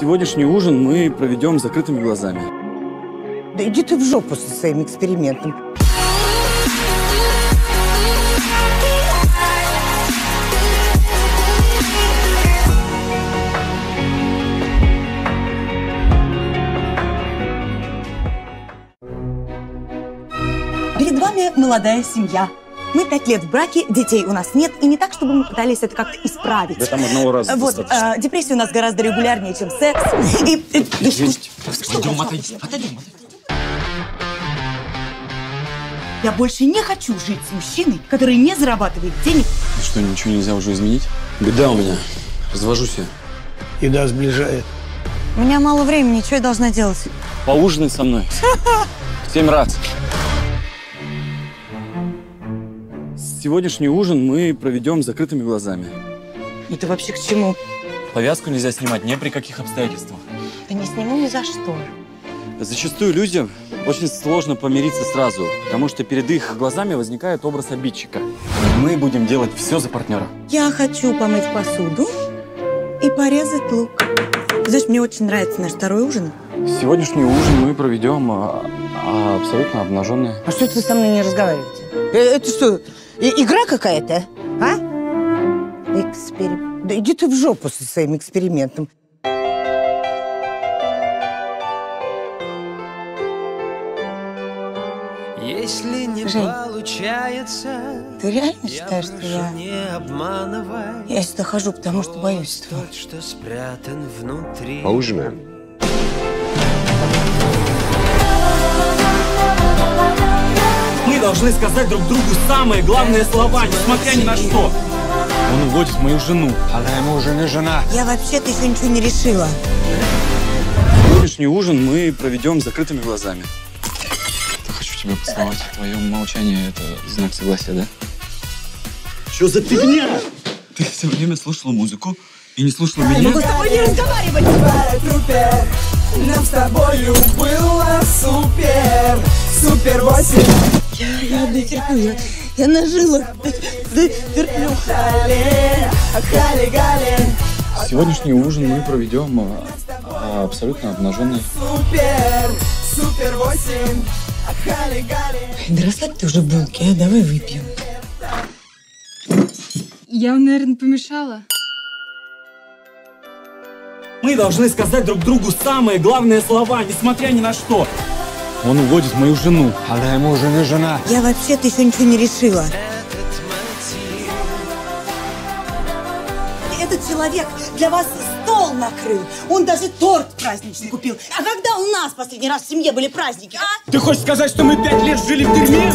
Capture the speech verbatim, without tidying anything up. Сегодняшний ужин мы проведем с закрытыми глазами. Да иди ты в жопу со своим экспериментом. Перед вами молодая семья. Мы пять лет в браке, детей у нас нет, и не так, чтобы мы пытались это как-то исправить. Да там одного раза вот, э, депрессия у нас гораздо регулярнее, чем секс. И, э, да есть. Что, Идем, что, отойдем, отойдем, отойдем. Я больше не хочу жить с мужчиной, который не зарабатывает денег. Ну что, ничего нельзя уже изменить? Беда у меня. Развожусь я. Еда сближает. У меня мало времени, что я должна делать? Поужинай со мной. В семь раз. Сегодняшний ужин мы проведем с закрытыми глазами. Это вообще к чему? Повязку нельзя снимать ни при каких обстоятельствах. Да не сниму ни за что. Зачастую людям очень сложно помириться сразу, потому что перед их глазами возникает образ обидчика. Мы будем делать все за партнера. Я хочу помыть посуду и порезать лук. Знаешь, мне очень нравится наш второй ужин. Сегодняшний ужин мы проведем а, а, абсолютно обнаженные. А что это вы со мной не разговариваете? Это что? И игра какая-то, а? Эксперимент. Да иди ты в жопу со своим экспериментом. Если не Жень, получается, ты реально считаешь, что я... Я сюда хожу, потому что боюсь этого. Поужинаем. Должны сказать друг другу самые главные слова, несмотря ни на что. Он уводит мою жену. Она ему уже не жена. Я вообще-то еще ничего не решила. Сегодняшний ужин мы проведем с закрытыми глазами. Я хочу тебя поцеловать. Твое молчание — это знак согласия, да? Что за фигня? Ты все время слушала музыку и не слушала меня. Я могу с тобой не разговаривать. Нам с тобою было супер. Супер восемь. Я не терплю, я, я нажила. Терплю. Сегодняшний ужин мы проведем а, а, абсолютно обнаженный. Супер, супер восемь. Да расслабь ты уже булки, а? Давай выпьем. Я, наверное, помешала. Мы должны сказать друг другу самые главные слова, несмотря ни на что. Он уводит мою жену. Она ему уже не жена. Я вообще-то еще ничего не решила. Этот человек для вас стол накрыл. Он даже торт праздничный купил. А когда у нас последний раз в семье были праздники, а? Ты хочешь сказать, что мы пять лет жили в дерьме?